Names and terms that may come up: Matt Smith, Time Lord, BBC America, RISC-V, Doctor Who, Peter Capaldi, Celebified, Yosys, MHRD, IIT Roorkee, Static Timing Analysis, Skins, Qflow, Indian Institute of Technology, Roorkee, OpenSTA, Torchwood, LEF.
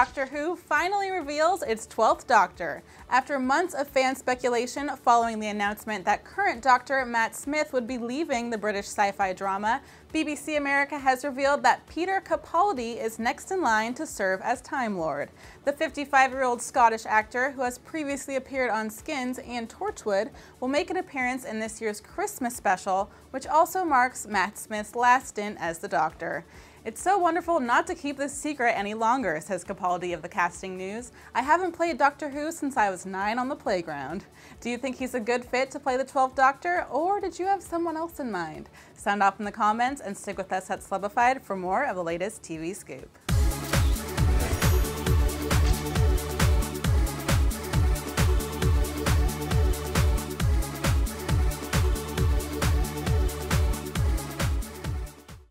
Doctor Who finally reveals its 12th Doctor, after months of fan speculation following the announcement that current Doctor Matt Smith would be leaving the British sci-fi drama. BBC America has revealed that Peter Capaldi is next in line to serve as Time Lord. The 55-year-old Scottish actor, who has previously appeared on Skins and Torchwood, will make an appearance in this year's Christmas special, which also marks Matt Smith's last stint as the Doctor. "It's so wonderful not to keep this secret any longer," says Capaldi of the Casting News. "I haven't played Doctor Who since I was 9 on the playground." Do you think he's a good fit to play the 12th Doctor, or did you have someone else in mind? Sound off in the comments and stick with us at Celebified for more of the latest TV scoop.